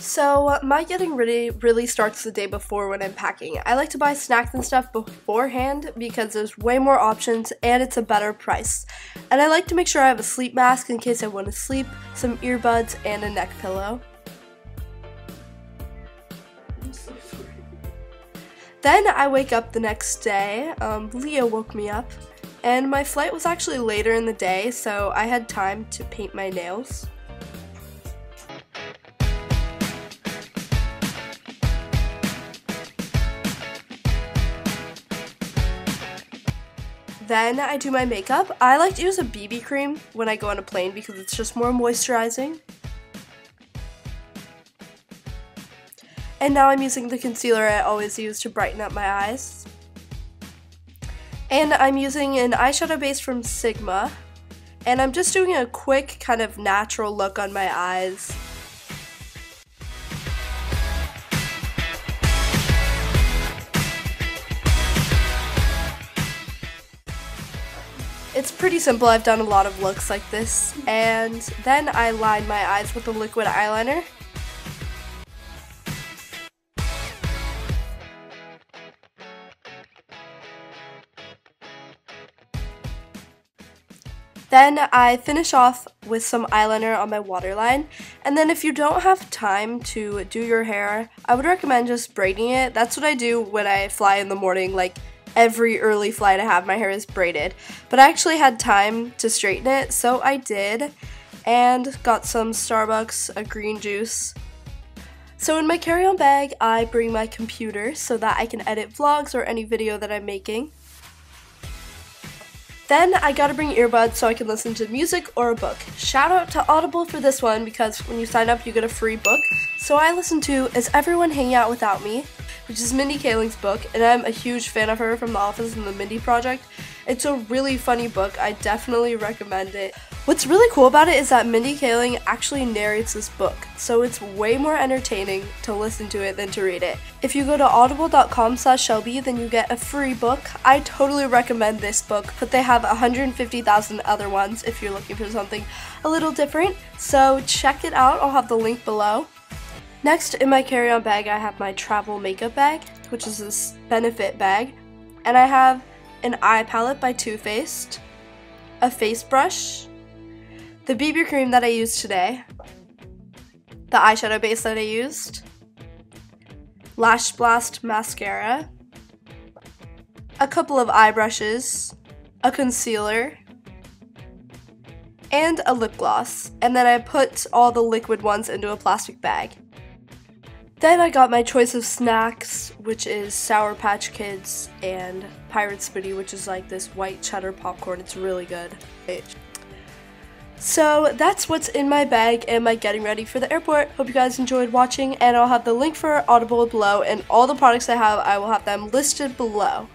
So my getting ready really starts the day before when I'm packing. I like to buy snacks and stuff beforehand because there's way more options and it's a better price. And I like to make sure I have a sleep mask in case I want to sleep, some earbuds, and a neck pillow. Then I wake up the next day. Leah woke me up, and my flight was actually later in the day, so I had time to paint my nails. Then I do my makeup. I like to use a BB cream when I go on a plane because it's just more moisturizing. And now I'm using the concealer I always use to brighten up my eyes. And I'm using an eyeshadow base from Sigma. And I'm just doing a quick kind of natural look on my eyes. It's pretty simple, I've done a lot of looks like this, and then I line my eyes with a liquid eyeliner. Then I finish off with some eyeliner on my waterline, and then if you don't have time to do your hair, I would recommend just braiding it. That's what I do when I fly in the morning, like every early flight I have, my hair is braided, but I actually had time to straighten it, so I did, and got some Starbucks, a green juice. So in my carry-on bag, I bring my computer so that I can edit vlogs or any video that I'm making. Then I gotta bring earbuds so I can listen to music or a book. Shout out to Audible for this one because when you sign up, you get a free book. So I listened to Is Everyone Hanging Out Without Me?, which is Mindy Kaling's book, and I'm a huge fan of her from The Office and The Mindy Project. It's a really funny book, I definitely recommend it. What's really cool about it is that Mindy Kaling actually narrates this book, so it's way more entertaining to listen to it than to read it. If you go to audible.com/Shelby, then you get a free book. I totally recommend this book, but they have 150,000 other ones if you're looking for something a little different, so check it out, I'll have the link below. Next, in my carry-on bag, I have my travel makeup bag, which is this Benefit bag, and I have an eye palette by Too Faced, a face brush, the BB cream that I used today, the eyeshadow base that I used, Lash Blast mascara, a couple of eye brushes, a concealer, and a lip gloss, and then I put all the liquid ones into a plastic bag. Then I got my choice of snacks, which is Sour Patch Kids and Pirate's Booty, which is like this white cheddar popcorn. It's really good. So that's what's in my bag and my getting ready for the airport. Hope you guys enjoyed watching, and I'll have the link for Audible below, and all the products I have, I will have them listed below.